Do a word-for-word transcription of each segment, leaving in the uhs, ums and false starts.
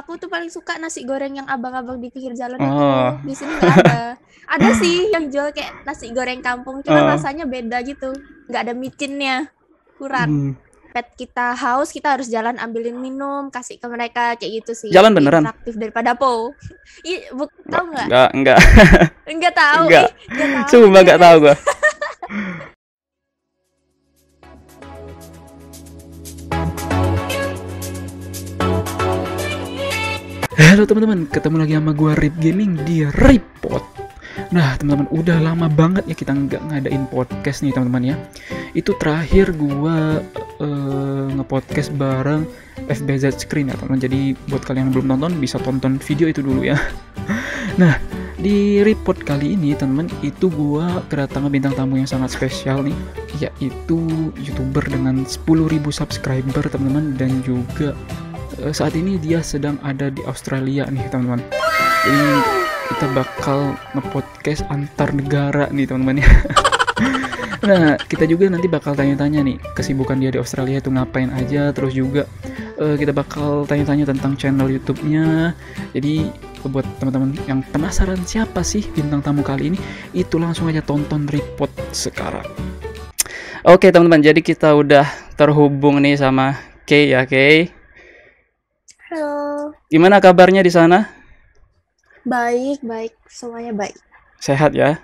Aku tuh paling suka nasi goreng yang abang-abang di pinggir jalan oh. itu. Di sini nggak ada. Ada sih yang jual kayak nasi goreng kampung, cuma oh. rasanya beda gitu. Nggak ada micinnya, kurang. Hmm. Pet kita haus, kita harus jalan ambilin minum, kasih ke mereka kayak gitu sih. Jalan beneran? Aktif daripada po. Ih, bu, tahu nggak? Nggak, nggak. Nggak tahu. Nggak. Eh, Cuma nggak tahu gua. Halo teman-teman, ketemu lagi sama gua R I P Gaming di Ripot. Nah teman-teman, udah lama banget ya kita nggak ngadain podcast nih teman-teman ya. Itu terakhir gua uh, ngepodcast bareng F B Z Screen ya teman-teman. Jadi buat kalian yang belum nonton bisa tonton video itu dulu ya. Nah di Ripot kali ini teman-teman, itu gua kedatangan bintang tamu yang sangat spesial nih, yaitu youtuber dengan sepuluh ribu subscriber teman-teman, dan juga saat ini dia sedang ada di Australia nih teman-teman. Jadi kita bakal nge-podcast antar negara nih teman-teman ya. Nah kita juga nanti bakal tanya-tanya nih kesibukan dia di Australia itu ngapain aja. Terus juga uh, kita bakal tanya-tanya tentang channel YouTube-nya. Jadi buat teman-teman yang penasaran siapa sih bintang tamu kali ini, itu langsung aja tonton Ripot sekarang. Oke teman-teman, jadi kita udah terhubung nih sama Kei ya. Kei, halo. Gimana kabarnya di sana? Baik, baik. Semuanya baik. Sehat ya?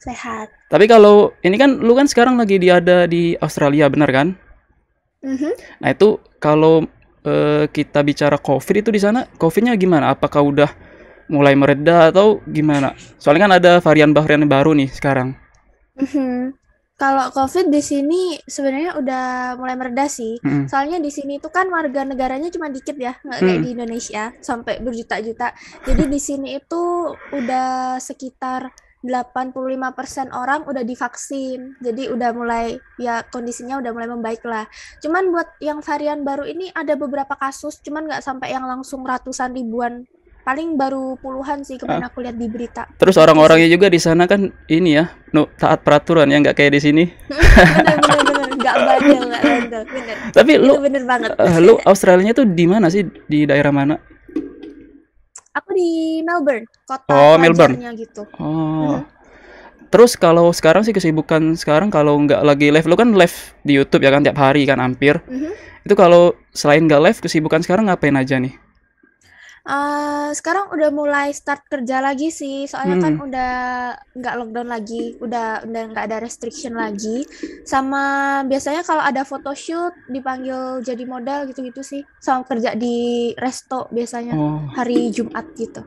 Sehat. Tapi kalau ini kan lu kan sekarang lagi di, ada di Australia, benar kan? Mm-hmm. Nah itu kalau uh, kita bicara COVID itu di sana, COVID-nya gimana? Apakah udah mulai mereda atau gimana? Soalnya kan ada varian-varian baru nih sekarang. Mm-hmm. Kalau COVID di sini sebenarnya udah mulai mereda sih. Mm. Soalnya di sini itu kan warga negaranya cuma dikit ya, nggak kayak mm. di Indonesia sampai berjuta-juta. Jadi di sini itu udah sekitar delapan puluh lima persen orang udah divaksin. Jadi udah mulai ya kondisinya udah mulai membaik lah. Cuman buat yang varian baru ini ada beberapa kasus, cuman nggak sampai yang langsung ratusan ribuan. Paling baru puluhan sih kemarin ah. aku lihat di berita. Terus orang-orangnya juga di sana kan ini ya, no, taat peraturan ya, nggak kayak di sini. Bener-bener, nggak bandel, nggak bandel, bener. Tapi lu, itu bener banget. Uh, lu Australianya tuh di mana sih? Di daerah mana? Aku di Melbourne, kota oh, Melbourne. gitu. Oh. Uh-huh. Terus kalau sekarang sih kesibukan sekarang kalau nggak lagi live, lu kan live di YouTube ya kan tiap hari kan hampir. Uh-huh. Itu kalau selain nggak live, kesibukan sekarang ngapain aja nih? Uh, sekarang udah mulai start kerja lagi sih, soalnya hmm. kan udah nggak lockdown lagi, udah udah nggak ada restriction lagi. Sama biasanya kalau ada photoshoot dipanggil jadi model gitu-gitu sih, sama kerja di resto biasanya oh. hari Jumat gitu.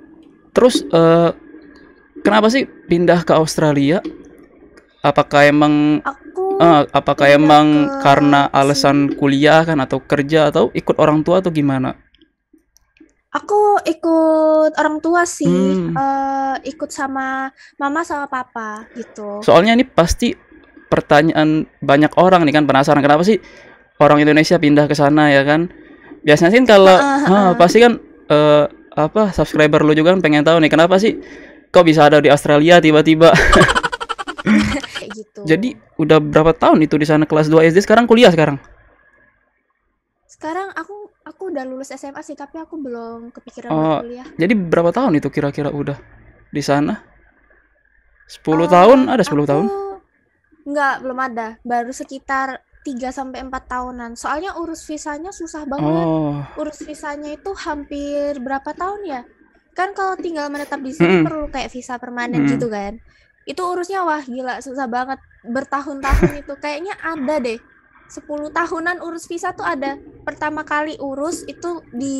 Terus uh, kenapa sih pindah ke Australia? Apakah emang Aku uh, apakah emang ke... karena alasan kuliah kan atau kerja atau ikut orang tua atau gimana? Aku ikut orang tua sih, hmm. uh, ikut sama mama sama papa gitu. Soalnya ini pasti pertanyaan banyak orang nih kan, penasaran kenapa sih orang Indonesia pindah ke sana ya kan? Biasanya sih kalau uh, uh, uh. pasti kan uh, apa subscriber lu juga kan pengen tahu nih kenapa sih kok bisa ada di Australia tiba-tiba. gitu. Jadi udah berapa tahun itu di sana, kelas dua S D sekarang kuliah sekarang? Sekarang aku Aku udah lulus S M A sih, tapi aku belum kepikiran oh, kuliah. Jadi berapa tahun itu kira-kira udah di sana? sepuluh uh, tahun? Ada sepuluh tahun? Enggak, belum ada. Baru sekitar tiga sampai empat tahunan. Soalnya urus visanya susah banget. Oh. Urus visanya itu hampir berapa tahun ya? Kan kalau tinggal menetap di sini mm. perlu kayak visa permanen mm. gitu kan. Itu urusnya wah gila, susah banget. Bertahun-tahun itu kayaknya ada deh. sepuluh tahunan urus visa tuh ada. Pertama kali urus itu di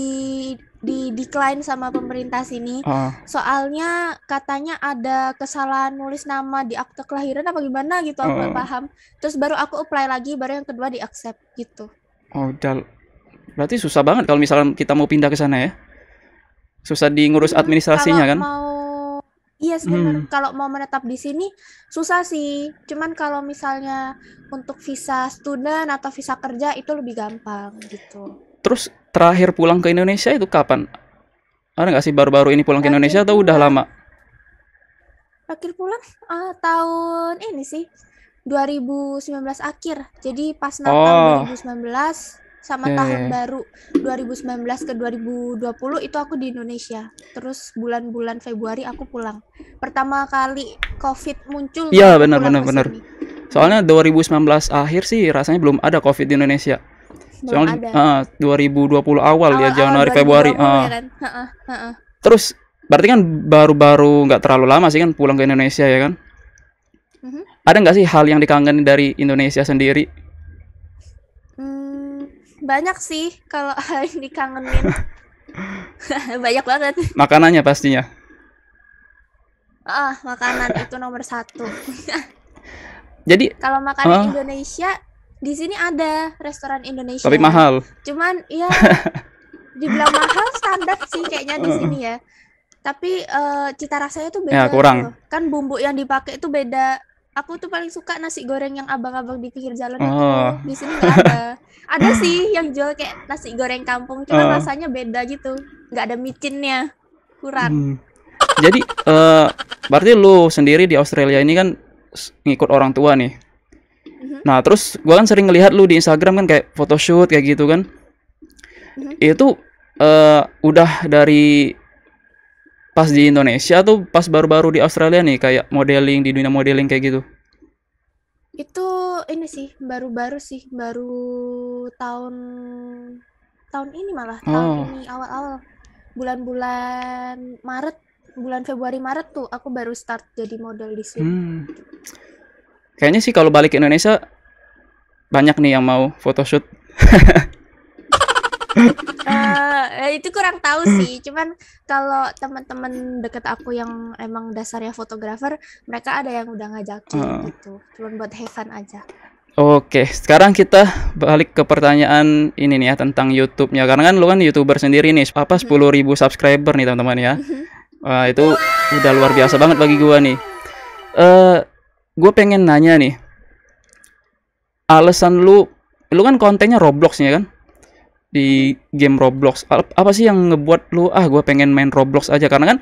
di decline sama pemerintah sini. Oh. Soalnya katanya ada kesalahan nulis nama di akte kelahiran apa gimana gitu, aku nggak oh. paham. Terus baru aku apply lagi, baru yang kedua di accept gitu. Oh, dal- berarti susah banget kalau misalnya kita mau pindah ke sana ya. Susah di ngurus administrasinya hmm, kan? Mau Iya yes, benar. Hmm. Kalau mau menetap di sini susah sih. Cuman kalau misalnya untuk visa student atau visa kerja itu lebih gampang gitu. Terus terakhir pulang ke Indonesia itu kapan? Ada nggak sih baru-baru ini pulang terakhir ke Indonesia atau pulang, udah lama? Terakhir pulang uh, tahun ini sih dua ribu sembilan belas akhir. Jadi pas Natal oh. dua ribu sembilan belas sama yeah, tahun yeah. baru dua ribu sembilan belas ke dua ribu dua puluh itu aku di Indonesia. Terus bulan-bulan Februari aku pulang. Pertama kali Covid muncul. Iya, yeah, benar benar benar. Soalnya dua ribu sembilan belas akhir sih rasanya belum ada Covid di Indonesia. Belum Soalnya ada. Uh, dua ribu dua puluh awal, awal ya Januari awal Februari. Uh. Kan? Ha -ha, ha -ha. Terus berarti kan baru-baru nggak terlalu lama sih kan pulang ke Indonesia ya kan? Mm-hmm. Ada nggak sih hal yang dikangenin dari Indonesia sendiri? Hmm, banyak sih kalau hal yang dikangenin. Banyak banget. Makanannya pastinya. Ah, makanan itu nomor satu. Jadi kalau makanan uh, Indonesia di sini ada restoran Indonesia. Tapi mahal. Cuman ya dibilang mahal standar sih kayaknya di sini ya. Tapi uh, cita rasanya tuh beda. Ya, kurang. Kan bumbu yang dipakai itu beda. Aku tuh paling suka nasi goreng yang abang-abang di pinggir jalan oh. itu. Di sini nggak ada. Ada sih yang jual kayak nasi goreng kampung, cuman uh. rasanya beda gitu. Nggak ada micinnya. Kurang. Hmm. Jadi uh, berarti lu sendiri di Australia ini kan ngikut orang tua nih. Mm-hmm. Nah, terus gua kan sering ngelihat lu di Instagram kan kayak photoshoot kayak gitu kan. Mm-hmm. Itu uh, udah dari pas di Indonesia tuh pas baru-baru di Australia nih kayak modeling di dunia modeling kayak gitu? Itu ini sih baru-baru sih baru tahun tahun ini malah oh. tahun ini awal-awal bulan-bulan Maret bulan Februari Maret tuh aku baru start jadi model di sini. Hmm. Kayaknya sih kalau balik ke Indonesia banyak nih yang mau photoshoot. Uh, itu kurang tahu sih, cuman kalau teman-teman deket aku yang emang dasarnya fotografer, mereka ada yang udah ngajakin uh. gitu, cuman buat have fun aja. Oke, okay, sekarang kita balik ke pertanyaan ini nih ya tentang YouTube-nya, karena kan lu kan youtuber sendiri nih, apa sepuluh ribu subscriber nih teman-teman ya, uh, itu wow. udah luar biasa banget bagi gua nih. Uh, gua pengen nanya nih, alasan lu, lu kan kontennya Roblox nih kan? Di game Roblox apa sih yang ngebuat lu ah gue pengen main Roblox aja karena kan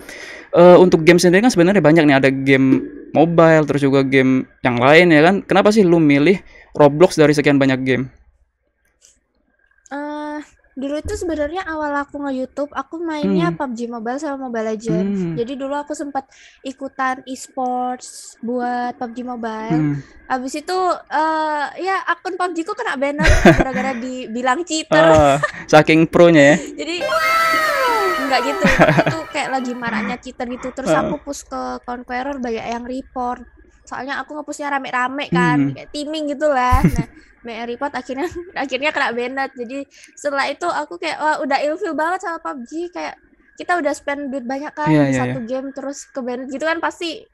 uh, untuk game sendiri kan sebenarnya banyak nih ada game mobile terus juga game yang lain ya kan kenapa sih lu milih Roblox dari sekian banyak game? Uh, dulu itu sebenarnya awal aku nge-YouTube aku mainnya hmm. P U B G Mobile sama Mobile Legends hmm. jadi dulu aku sempat ikutan e-sports buat P U B G Mobile hmm. abis itu uh, ya akun P U B G ku kena banner gara-gara dibilang cheater uh, saking pro-nya ya jadi nggak gitu itu kayak lagi marahnya cheater gitu terus uh. aku push ke Conqueror banyak yang report soalnya aku nge-pushnya rame-rame kan hmm. kayak timing gitu lah nah Ripot akhirnya akhirnya kena banned. Jadi setelah itu aku kayak wah udah ilfeel banget sama P U B G kayak kita udah spend duit banyak kan yeah, di yeah, satu yeah. game terus ke banned gitu kan pasti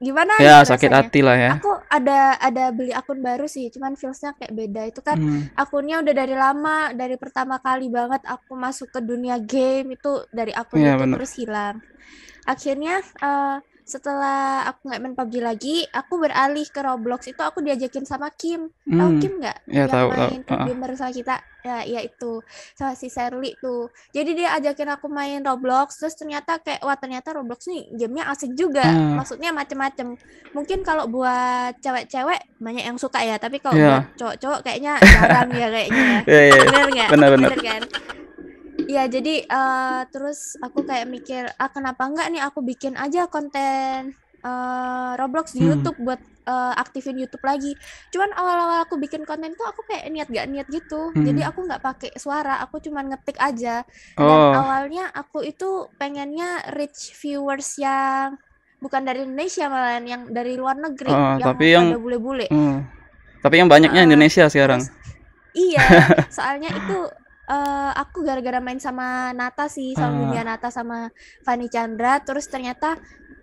gimana yeah, ya sakit hati lah ya. Aku ada ada beli akun baru sih, cuman feelsnya kayak beda. Itu kan hmm. akunnya udah dari lama, dari pertama kali banget aku masuk ke dunia game itu dari akun yeah, itu bener. Terus hilang. Akhirnya uh, setelah aku nggak main P U B G lagi, aku beralih ke Roblox itu aku diajakin sama Kim, hmm. tahu Kim nggak? Ya, yang tahu, main tahu. Gamer sama kita, ya, ya itu sama si Sherly tuh. Jadi dia ajakin aku main Roblox, terus ternyata kayak wah ternyata Roblox nih gamenya asik juga, hmm. maksudnya macem-macem. Mungkin kalau buat cewek-cewek banyak yang suka ya, tapi kalau yeah. buat cowok-cowok kayaknya jarang ya kayaknya. Yeah, yeah. Bener nggak? Bener-bener kan? Ya jadi uh, terus aku kayak mikir ah kenapa enggak nih aku bikin aja konten uh, Roblox di hmm. YouTube buat uh, aktifin YouTube lagi. Cuman awal-awal aku bikin konten tuh aku kayak niat gak niat gitu. Hmm. Jadi aku nggak pakai suara, aku cuman ngetik aja. Dan oh. awalnya aku itu pengennya reach viewers yang bukan dari Indonesia malahan yang dari luar negeri oh, yang tapi yang ada bule-bule. Hmm. Tapi yang banyaknya uh, Indonesia sekarang. Terus, iya, soalnya itu Uh, aku gara-gara main sama Nata sih sama Windiana Nata sama Vani Chandra terus ternyata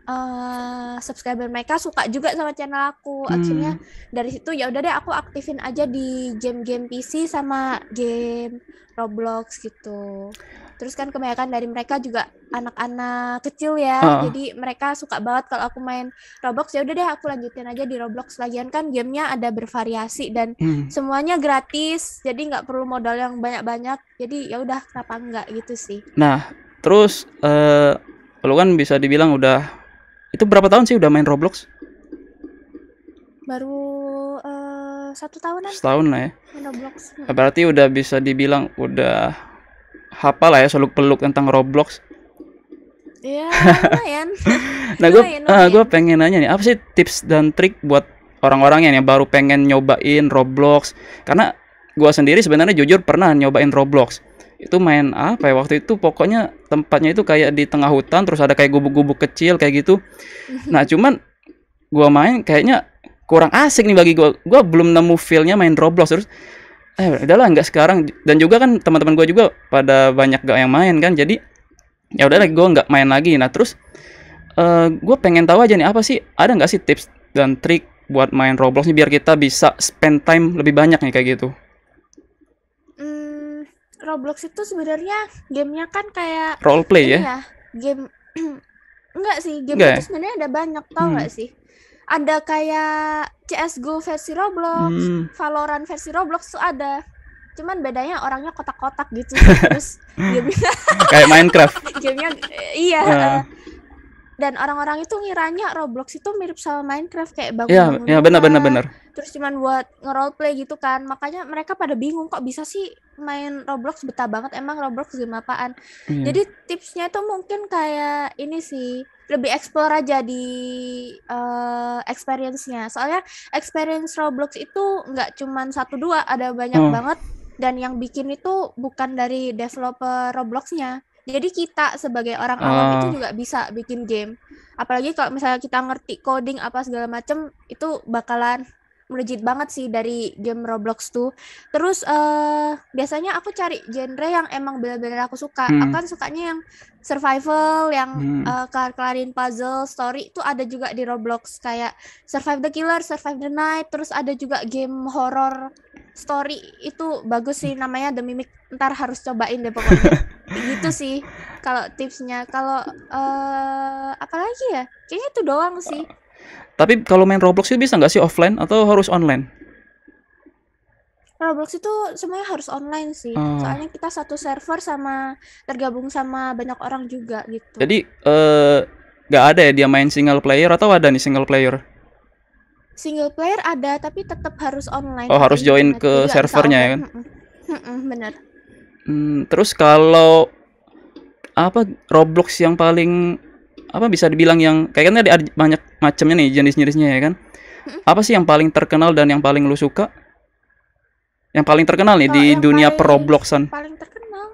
uh, subscriber mereka suka juga sama channel aku akhirnya hmm. dari situ ya udah deh aku aktifin aja di game-game P C sama game Roblox gitu terus kan kebanyakan dari mereka juga anak-anak kecil ya uh. jadi mereka suka banget kalau aku main Roblox ya udah deh aku lanjutin aja di Roblox lagian kan gamenya ada bervariasi dan hmm. semuanya gratis jadi nggak perlu modal yang banyak-banyak jadi ya udah kenapa enggak gitu sih. Nah terus uh, lo kan bisa dibilang udah itu berapa tahun sih udah main Roblox? Baru uh, satu tahunan. Setahun lah ya. Roblox. Berarti udah bisa dibilang udah hafal lah ya seluk beluk tentang Roblox. Iya, lumayan. Nah, gue uh, gue pengen nanya nih, apa sih tips dan trik buat orang-orang yang baru pengen nyobain Roblox? Karena gue sendiri sebenarnya jujur pernah nyobain Roblox. Itu main apa ya waktu itu, pokoknya tempatnya itu kayak di tengah hutan, terus ada kayak gubuk-gubuk kecil kayak gitu. Nah cuman gua main kayaknya kurang asik nih bagi gua, gua belum nemu feelnya main Roblox. Terus eh udahlah nggak sekarang, dan juga kan teman-teman gua juga pada banyak gak yang main kan, jadi ya udahlah gua nggak main lagi. Nah terus uh, gua pengen tahu aja nih, apa sih, ada nggak sih tips dan trik buat main Roblox nih biar kita bisa spend time lebih banyak nih kayak gitu. Roblox itu sebenarnya gamenya kan kayak role play ya? Ya game enggak sih, game enggak itu ya? Sebenarnya ada banyak tau nggak hmm. sih? Ada kayak C S G O versi Roblox, hmm. Valorant versi Roblox tuh ada. Cuman bedanya orangnya kotak-kotak gitu. Terus gamenya kayak Minecraft. Gamenya iya. Uh. Dan orang-orang itu ngiranya Roblox itu mirip sama Minecraft, kayak bangun-bangun. Iya, ya, benar-benar benar. Terus cuman buat nge-roleplay gitu kan. Makanya mereka pada bingung kok bisa sih main Roblox, betah banget, emang Roblox game apaan. Hmm. Jadi tipsnya itu mungkin kayak ini sih, lebih explore aja di uh, experience-nya. Soalnya experience Roblox itu nggak cuman satu dua, ada banyak oh. banget, dan yang bikin itu bukan dari developer Roblox-nya. Jadi kita sebagai orang awam uh. itu juga bisa bikin game. Apalagi kalau misalnya kita ngerti coding apa segala macam, itu bakalan melejit banget sih dari game Roblox tuh. Terus uh, biasanya aku cari genre yang emang benar-benar aku suka. Hmm. Aku kan sukanya yang survival, yang hmm. uh, kelar-kelarin puzzle, story, itu ada juga di Roblox. Kayak Survive the Killer, Survive the Night, terus ada juga game horror story, itu bagus sih namanya The Mimic, ntar harus cobain deh pokoknya. Gitu sih kalau tipsnya. Kalau uh, apalagi ya, kayaknya itu doang sih. Tapi kalau main Roblox itu bisa nggak sih offline atau harus online? Roblox itu semuanya harus online sih, uh. soalnya kita satu server sama tergabung sama banyak orang juga gitu. Jadi nggak uh, ada ya dia main single player, atau ada nih single player? Single player ada, tapi tetap harus online. Oh, harus join ke servernya ya kan? Bener. Hmm, terus kalau apa Roblox yang paling apa bisa dibilang yang kayak kan ada banyak macamnya nih jenis-jenisnya ya kan? Apa sih yang paling terkenal dan yang paling lu suka? Yang paling terkenal nih di dunia per-Robloxan. Paling terkenal,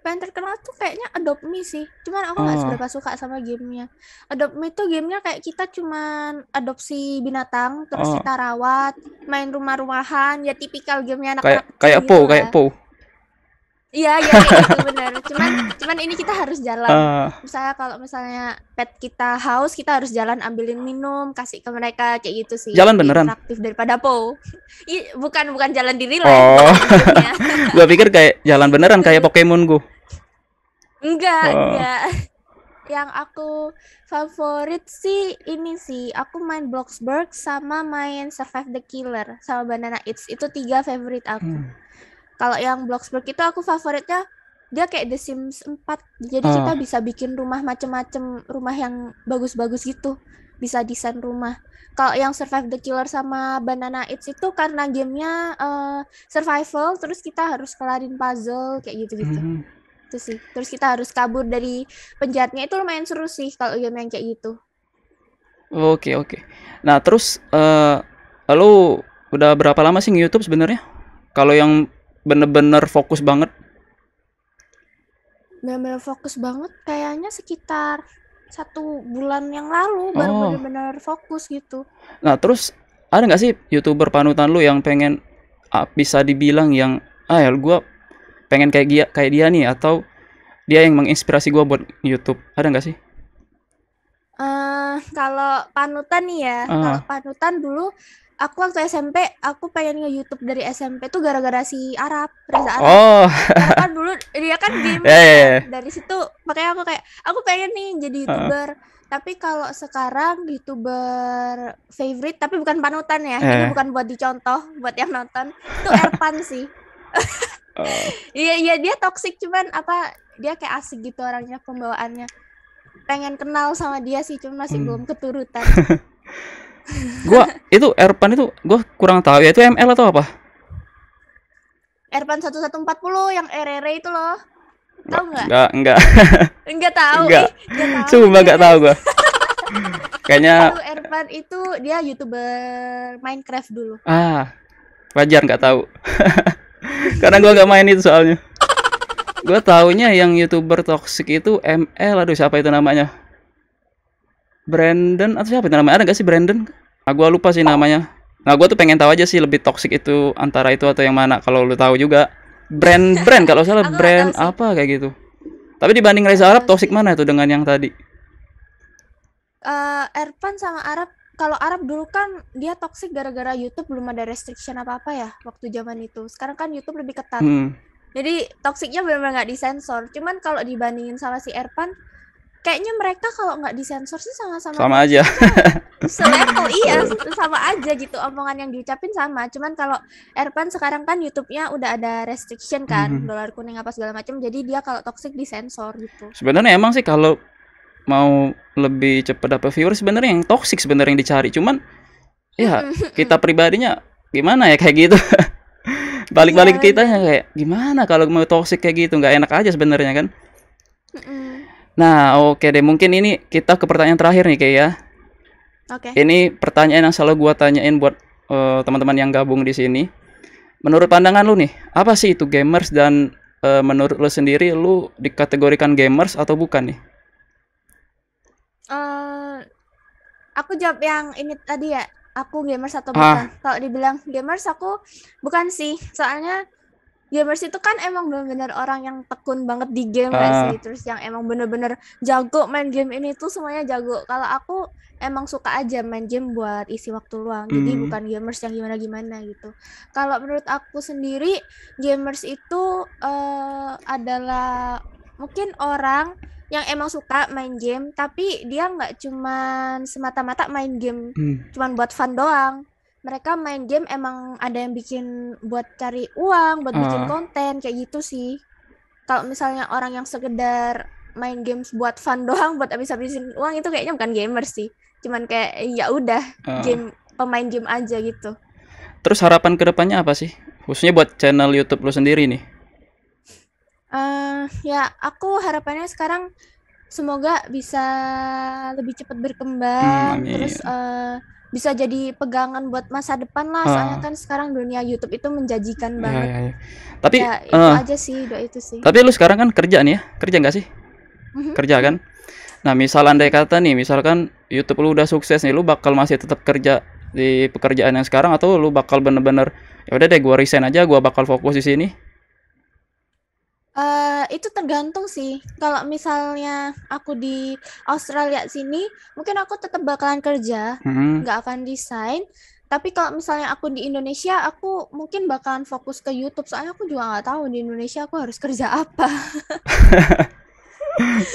paling terkenal tuh kayaknya Adopt Me sih. Cuman aku nggak seberapa suka sama gamenya. Adopt Me tuh gamenya kayak kita cuman adopsi binatang, terus oh. kita rawat, main rumah-rumahan, ya tipikal gamenya anak-anak. Kayak Po, kayak Po. Iya, ya, itu benar. Cuman, cuman ini kita harus jalan. Uh, misalnya kalau misalnya pet kita haus, kita harus jalan ambilin minum, kasih ke mereka kayak gitu sih. Jalan beneran. Interaktif daripada Po. I, bukan, bukan jalan diri lah. Oh. Gua pikir kayak jalan beneran kayak Pokemon Go. Enggak, oh. enggak. Yang aku favorit sih ini sih, aku main Bloxburg sama main Survive the Killer sama Banana It's, itu tiga favorit aku. Hmm. Kalau yang Bloxburg itu aku favoritnya dia kayak The Sims empat. Jadi oh. kita bisa bikin rumah macem-macem, rumah yang bagus-bagus gitu, bisa desain rumah. Kalau yang Survive the Killer sama Banana It's itu karena gamenya uh, survival, terus kita harus kelarin puzzle kayak gitu-gitu. Hmm. Itu sih. Terus kita harus kabur dari penjahatnya, itu lumayan seru sih kalau game yang kayak gitu. Oke, oke. Nah, terus uh, lalu udah berapa lama sih nge-YouTube sebenarnya? Kalau yang bener-bener fokus banget, bener-bener fokus banget kayaknya sekitar satu bulan yang lalu baru oh. bener-bener fokus gitu. Nah terus ada nggak sih YouTuber panutan lu yang pengen ah, bisa dibilang yang ah ya gue pengen kayak dia kayak dia nih, atau dia yang menginspirasi gue buat YouTube, ada nggak sih? Uh, kalau panutan nih ya, uh. kalau panutan dulu aku waktu S M P, aku pengen nge-YouTube dari S M P tuh gara-gara si Arab, Reza Arab. Oh. Karena kan dulu dia kan game yeah, yeah, yeah. dari situ, makanya aku kayak aku pengen nih jadi YouTuber. Uh. Tapi kalau sekarang YouTuber favorite, tapi bukan panutan ya. Yeah. Ini bukan buat dicontoh buat yang nonton. Itu Erpan sih. Iya, iya dia toxic, cuman apa dia kayak asik gitu orangnya, pembawaannya. Pengen kenal sama dia sih, cuman masih hmm. belum keturutan. Gua itu Erpan itu gua kurang tahu ya, itu M L atau apa? Erpan satu satu empat nol yang R R itu loh. Tahu enggak? Enggak, enggak. Enggak tahu. Enggak. Eh, Cuma enggak tahu gua. Kayaknya Erpan itu dia YouTuber Minecraft dulu. Ah. Wajar enggak tahu. Karena gua enggak main itu soalnya. Gua taunya yang YouTuber toksik itu M L, aduh siapa itu namanya? Brandon atau siapa itu namanya, ada gak sih Brandon? Nah gue lupa sih namanya. Nah gue tuh pengen tahu aja sih lebih toxic itu antara itu atau yang mana, kalau lu tahu juga. Brand brand kalau salah brand apa kayak gitu. Tapi dibanding Reza Arab toxic mana tuh dengan yang tadi? Uh, Erpan sama Arab, kalau Arab dulu kan dia toxic gara-gara YouTube belum ada restriction apa-apa ya waktu zaman itu. Sekarang kan YouTube lebih ketat. Hmm. Jadi toksiknya benar-benar nggak disensor. Cuman kalau dibandingin sama si Erpan, kayaknya mereka kalau nggak disensor sih sama-sama sama aja. Selevel iya, sama aja gitu, omongan yang diucapin sama. Cuman kalau Erpan sekarang kan YouTube-nya udah ada restriction kan, mm-hmm. dolar kuning apa segala macam. Jadi dia kalau toxic disensor gitu. Sebenarnya emang sih kalau mau lebih cepat dapat viewers sebenarnya yang toxic sebenarnya yang dicari. Cuman ya kita pribadinya gimana ya kayak gitu. Balik-balik ya, ke kita kayak gimana kalau mau toxic kayak gitu, nggak enak aja sebenarnya kan. Mm-mm. Nah, oke okay deh. Mungkin ini kita ke pertanyaan terakhir nih, Kei ya. Oke. Okay. Ini pertanyaan yang selalu gua tanyain buat uh, teman-teman yang gabung di sini. Menurut pandangan lu nih, apa sih itu gamers, dan uh, menurut lu sendiri lu dikategorikan gamers atau bukan nih? Uh, aku jawab yang ini tadi ya. Aku gamers atau bukan? Ah. Kalau dibilang gamers aku bukan sih. Soalnya gamers itu kan emang bener-bener orang yang tekun banget di game uh. sih, terus yang emang bener-bener jago main game ini tuh semuanya jago. Kalau aku emang suka aja main game buat isi waktu luang, mm. jadi bukan gamers yang gimana-gimana gitu. Kalau menurut aku sendiri, gamers itu uh, adalah mungkin orang yang emang suka main game, tapi dia nggak cuman semata-mata main game, mm. cuman buat fun doang. Mereka main game emang ada yang bikin buat cari uang, buat uh. bikin konten, kayak gitu sih. Kalau misalnya orang yang sekedar main games buat fun doang, buat habis-habisin uang, itu kayaknya bukan gamer sih. Cuman kayak ya udah uh. game, pemain game aja gitu. Terus harapan kedepannya apa sih? Khususnya buat channel YouTube lo sendiri nih? Uh, ya aku harapannya sekarang semoga bisa lebih cepat berkembang, hmm, terus Uh, bisa jadi pegangan buat masa depan lah, soalnya uh. kan sekarang dunia YouTube itu menjanjikan banget. Ya, ya, ya. Tapi ya, itu uh, aja sih, doa itu sih. Tapi lu sekarang kan kerja nih ya, kerja nggak sih? Mm-hmm. Kerja kan? Nah, misal andai kata nih, misalkan YouTube lu udah sukses nih, lu bakal masih tetap kerja di pekerjaan yang sekarang atau lu bakal bener-bener ya udah deh, gua resign aja, gua bakal fokus di sini? Uh, itu tergantung sih. Kalau misalnya aku di Australia sini, mungkin aku tetap bakalan kerja, mm-hmm. nggak akan resign. Tapi kalau misalnya aku di Indonesia, aku mungkin bakalan fokus ke YouTube. Soalnya aku juga nggak tahu di Indonesia aku harus kerja apa.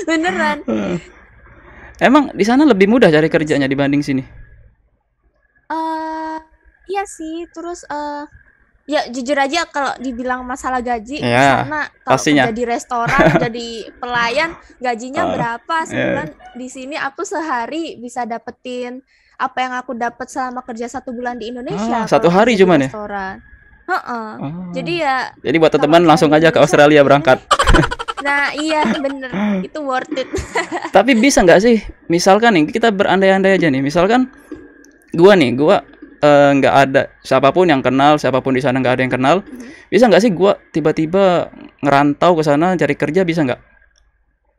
Beneran. Emang di sana lebih mudah cari kerjanya dibanding sini? Uh, iya sih. Terus Uh, ya jujur aja kalau dibilang masalah gaji ya, karena kalau kerja di restoran jadi pelayan gajinya uh, berapa sebulan, yeah. di sini aku sehari bisa dapetin apa yang aku dapat selama kerja satu bulan di Indonesia. Ah, satu hari cuman ya restoran. Heeh. Uh-uh. Oh. Jadi ya jadi buat teman langsung aja ke Australia berangkat. Nah iya bener, itu worth it. Tapi bisa nggak sih misalkan nih kita berandai-andai aja nih, misalkan gua nih gua nggak ada siapapun yang kenal, siapapun di sana nggak ada yang kenal, mm-hmm. bisa nggak sih gue tiba-tiba ngerantau ke sana cari kerja, bisa nggak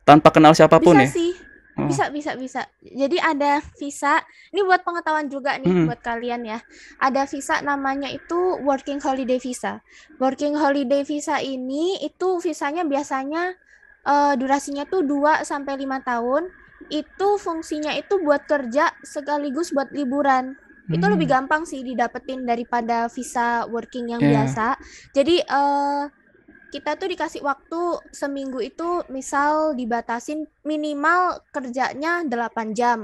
tanpa kenal siapapun? Bisa ya sih. Oh. bisa bisa bisa Jadi ada visa, ini buat pengetahuan juga nih, mm-hmm. buat kalian ya, ada visa namanya itu working holiday visa. Working holiday visa ini itu visanya biasanya uh, durasinya tuh dua sampai lima tahun. Itu fungsinya itu buat kerja sekaligus buat liburan. Itu hmm. lebih gampang sih didapetin daripada visa working yang yeah. biasa. Jadi uh, kita tuh dikasih waktu seminggu itu misal dibatasin minimal kerjanya delapan jam.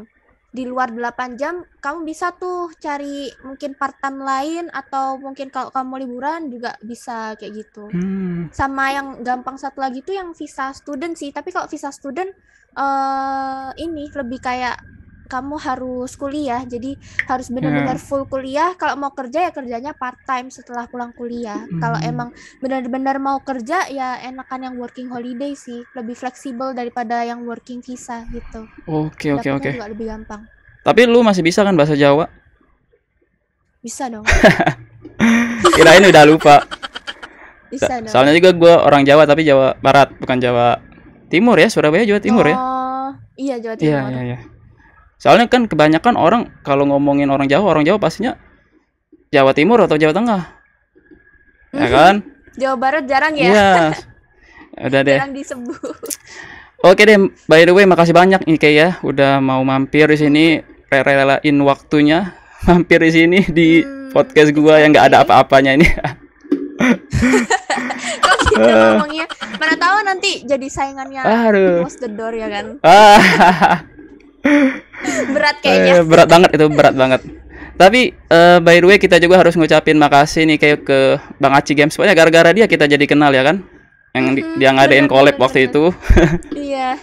Di luar delapan jam kamu bisa tuh cari mungkin part time lain, atau mungkin kalau kamu liburan juga bisa kayak gitu. Hmm. Sama yang gampang satu lagi tuh yang visa student sih. Tapi kalau visa student uh, ini lebih kayak kamu harus kuliah, jadi harus benar-benar yeah. full kuliah. Kalau mau kerja ya kerjanya part time setelah pulang kuliah. Mm. Kalau emang benar-benar mau kerja ya enakan yang working holiday sih, lebih fleksibel daripada yang working visa gitu. Oke oke oke. Juga lebih gampang. Tapi lu masih bisa kan bahasa Jawa? Bisa dong. Kirain udah lupa. Bisa dong. Soalnya juga gue orang Jawa tapi Jawa Barat bukan Jawa Timur ya, Surabaya Jawa Timur oh, ya. Oh, iya Jawa Timur. Iya, iya, iya. Soalnya kan kebanyakan orang kalau ngomongin orang Jawa, orang Jawa pastinya Jawa Timur atau Jawa Tengah. Mm-hmm. Ya kan? Jawa Barat jarang ya. Iya. Udah deh. Jarang disebut. Oke deh, by the way makasih banyak nih Kei ya, udah mau mampir di sini, rela-relain waktunya mampir di sini di hmm, podcast gua okay. yang nggak ada apa-apanya ini. Kok gitu ngomongnya? Mana tahu nanti jadi saingannya Close the Door ya kan? Berat kayaknya. Berat banget itu, berat banget. Tapi uh, by the way kita juga harus ngucapin makasih nih kayak ke Bang Aci Games. Soalnya gara-gara dia kita jadi kenal ya kan? Yang hmm, dia ngadain collab waktu bener. itu. Iya.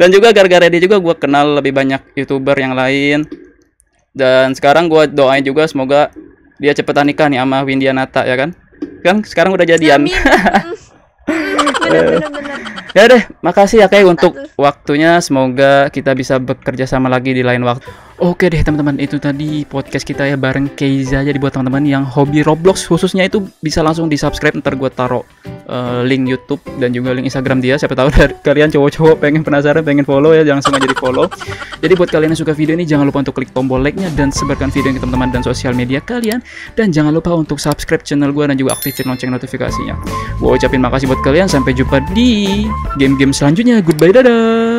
Dan juga gara-gara dia juga gue kenal lebih banyak YouTuber yang lain. Dan sekarang gue doain juga semoga dia cepetan nikah nih sama Windiana Nata ya kan? Kan sekarang udah jadian. Ya deh, makasih ya Kei untuk waktunya. Semoga kita bisa bekerja sama lagi di lain waktu. Oke deh teman-teman, itu tadi podcast kita ya bareng Keiza. Jadi buat teman-teman yang hobi Roblox khususnya itu bisa langsung di subscribe. Ntar gue taruh uh, link YouTube dan juga link Instagram dia. Siapa tahu dari kalian cowok-cowok pengen penasaran, pengen follow ya, jangan sengaja di follow. Jadi buat kalian yang suka video ini jangan lupa untuk klik tombol like-nya dan sebarkan video ini ke teman-teman dan sosial media kalian. Dan jangan lupa untuk subscribe channel gue dan juga aktifin lonceng notifikasinya. Gue ucapin makasih buat kalian, sampai jumpa di game-game selanjutnya. Goodbye, dadah.